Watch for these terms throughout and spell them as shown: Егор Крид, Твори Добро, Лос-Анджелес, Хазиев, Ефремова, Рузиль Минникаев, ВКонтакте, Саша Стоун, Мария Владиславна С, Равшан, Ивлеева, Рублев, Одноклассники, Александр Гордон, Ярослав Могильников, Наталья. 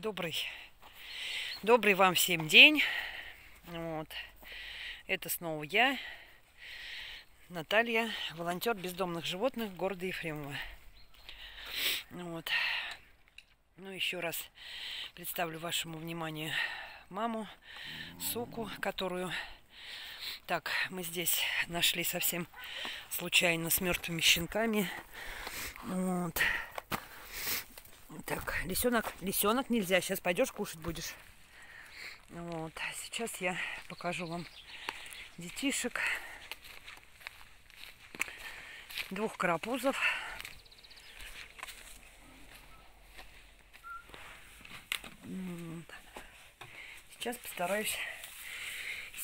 Добрый вам всем день. Вот. Это снова я, Наталья, волонтер бездомных животных города Ефремова. Вот. Ну, еще раз представлю вашему вниманию маму, суку, которую... Так, мы здесь нашли совсем случайно с мертвыми щенками. Вот. Так, лисенок нельзя, сейчас пойдешь кушать будешь. Вот, сейчас я покажу вам детишек. Двух карапузов.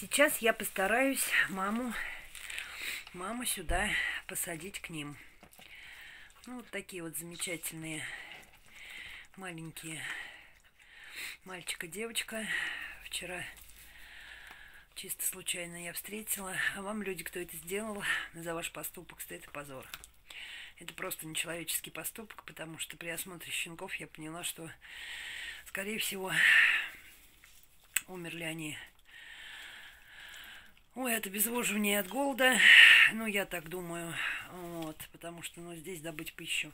Сейчас я постараюсь маму сюда посадить к ним. Ну, вот такие вот замечательные маленькие мальчик и девочка. Вчера чисто случайно я встретила. А вам, люди, кто это сделал, за ваш поступок стоит позор. Это просто нечеловеческий поступок, потому что при осмотре щенков я поняла, что, скорее всего, умерли они. Ой, от обезвоживания, от голода. Ну, я так думаю. Вот, потому что, ну, здесь добыть пищу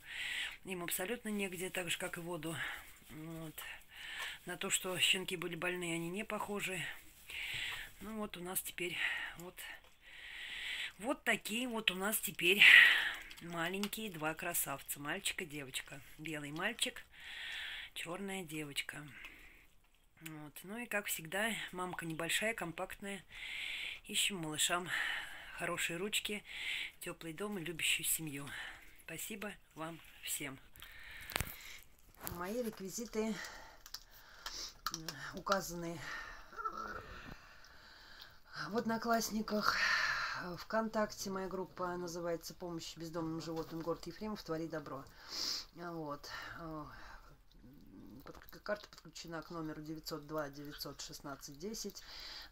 им абсолютно негде, так же, как и воду. Вот. На то, что щенки были больные, они не похожи. Ну, вот у нас теперь вот такие вот у нас теперь маленькие два красавца. Мальчик и девочка. Белый мальчик, черная девочка. Вот. Ну и, как всегда, мамка небольшая, компактная. Ищем малышам хорошие ручки, теплый дом и любящую семью. Спасибо вам всем. Мои реквизиты указаны в Одноклассниках. ВКонтакте моя группа называется «Помощь бездомным животным. Город Ефремов. Твори добро». Вот. Карта подключена к номеру 902-916-10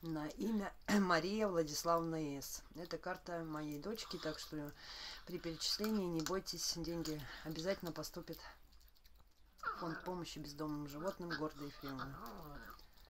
на имя Мария Владиславна С. Это карта моей дочки, так что при перечислении не бойтесь, деньги обязательно поступят в фонд помощи бездомным животным города Ефремова.